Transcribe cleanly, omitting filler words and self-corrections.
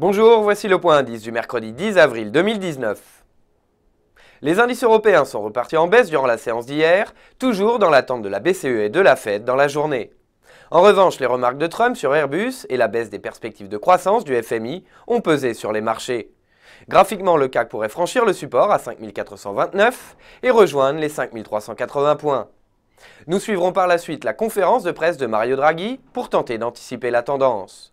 Bonjour, voici le point indice du mercredi 10 avril 2019. Les indices européens sont repartis en baisse durant la séance d'hier, toujours dans l'attente de la BCE et de la Fed dans la journée. En revanche, les remarques de Trump sur Airbus et la baisse des perspectives de croissance du FMI ont pesé sur les marchés. Graphiquement, le CAC pourrait franchir le support à 5429 et rejoindre les 5380 points. Nous suivrons par la suite la conférence de presse de Mario Draghi pour tenter d'anticiper la tendance.